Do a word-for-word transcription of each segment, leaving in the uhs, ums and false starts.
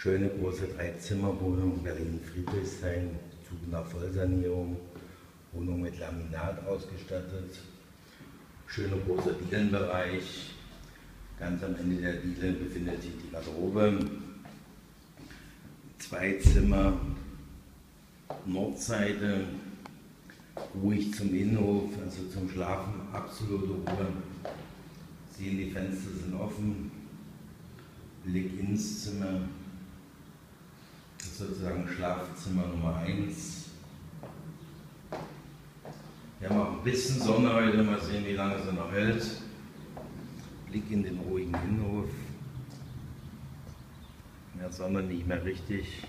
schöne große Dreizimmerwohnung, Berlin-Friedrichshain, Zug nach Vollsanierung, Wohnung mit Laminat ausgestattet, schöner großer Dielenbereich. Ganz am Ende der Diele befindet sich die Garderobe. Zwei Zimmer, Nordseite, ruhig zum Innenhof, also zum Schlafen, absolute Ruhe. Sehen, die Fenster sind offen, Blick ins Zimmer, das ist sozusagen Schlafzimmer Nummer eins. Wir haben auch ein bisschen Sonne heute, mal sehen, wie lange sie noch hält. Blick in den ruhigen Innenhof. Mehr Sonne nicht mehr richtig,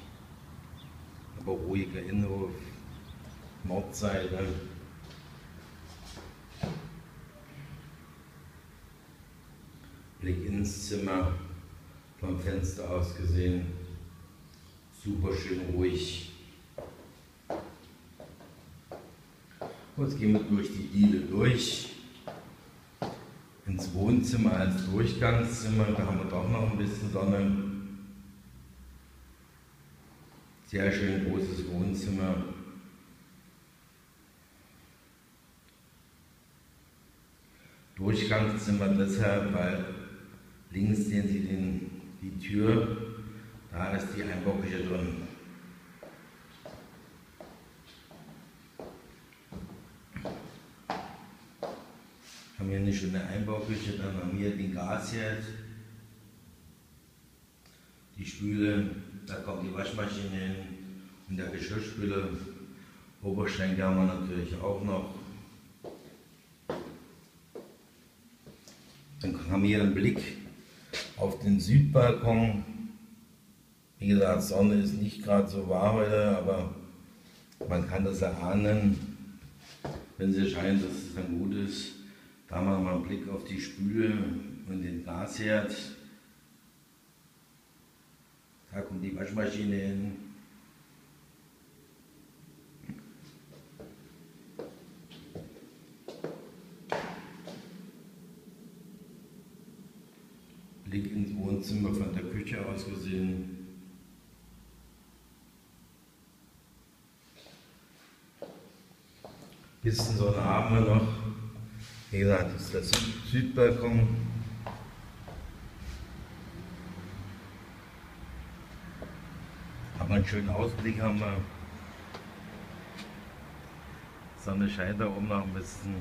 aber ruhiger Innenhof, Nordseite. Blick ins Zimmer, vom Fenster aus gesehen, super schön ruhig. Und jetzt gehen wir durch die Diele durch, ins Wohnzimmer als Durchgangszimmer, da haben wir doch noch ein bisschen Sonne. Sehr schön großes Wohnzimmer. Durchgangszimmer deshalb, weil links sehen Sie den, die Tür, da ist die Einbauküche drin. Haben hier eine schöne Einbauküche, dann haben wir den Gasherd, die Spüle, da kommt die Waschmaschine hin und der Geschirrspüler. Oberschränke haben wir natürlich auch noch. Dann haben wir hier einen Blick auf den Südbalkon. Wie gesagt, Sonne ist nicht gerade so wahr heute, aber man kann das erahnen, wenn sie scheint, dass es dann gut ist. Da haben wir mal einen Blick auf die Spüle und den Gasherd. Da kommt die Waschmaschine hin. Blick ins Wohnzimmer von der Küche aus gesehen. Bisschen Sonne haben wir noch. Wie gesagt, das ist der Südbalkon. Einen schönen Ausblick haben wir. Sonne scheint da oben noch ein bisschen.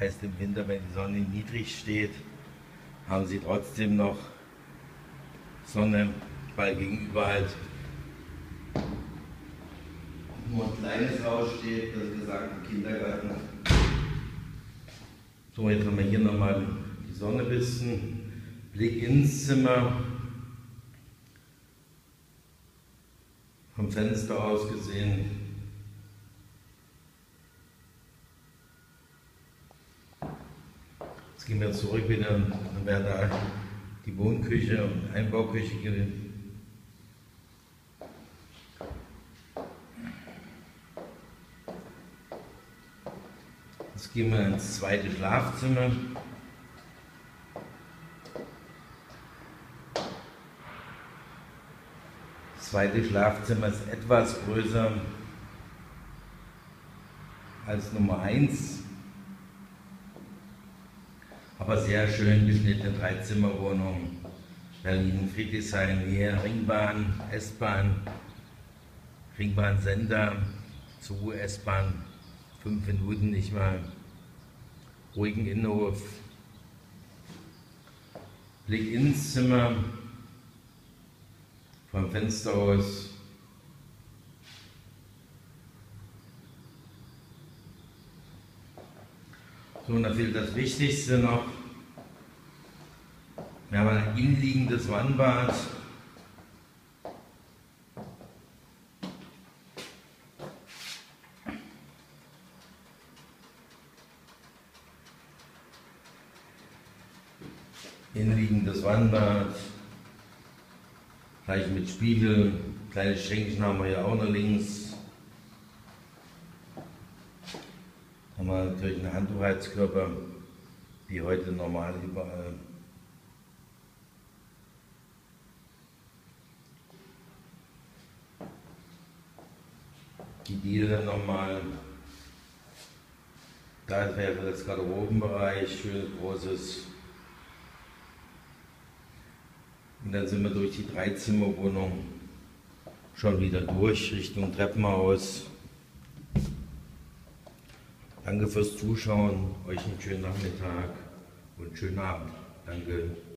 Heißt im Winter, wenn die Sonne niedrig steht, haben Sie trotzdem noch Sonne, weil gegenüber halt nur ein kleines Haus steht, das gesagt im Kindergarten. So, jetzt haben wir hier nochmal Sonne bisschen, Blick ins Zimmer, vom Fenster aus gesehen. Jetzt gehen wir zurück wieder, dann wäre da die Wohnküche und Einbauküche gewesen. Jetzt gehen wir ins zweite Schlafzimmer. Das zweite Schlafzimmer ist etwas größer als Nummer eins, aber sehr schön geschnittene Dreizimmerwohnung, Berlin-Friedrichshain, hier Ringbahn, S-Bahn, Ringbahn-Sender, zur S-Bahn, fünf Minuten nicht mal, ruhigen Innenhof, Blick ins Zimmer. Vom Fenster aus. So, und da fehlt das Wichtigste noch. Wir haben ein innenliegendes Wannbad. Innenliegendes Wannbad. Gleich mit Spiegel, kleines Schränkchen haben wir hier auch noch links. Da haben wir natürlich einen Handtuchheizkörper, die heute normal überall. Die Diele nochmal. Da wäre das Garderobenbereich, schönes großes. Und dann sind wir durch die Dreizimmerwohnung schon wieder durch, Richtung Treppenhaus. Danke fürs Zuschauen, euch einen schönen Nachmittag und einen schönen Abend. Danke.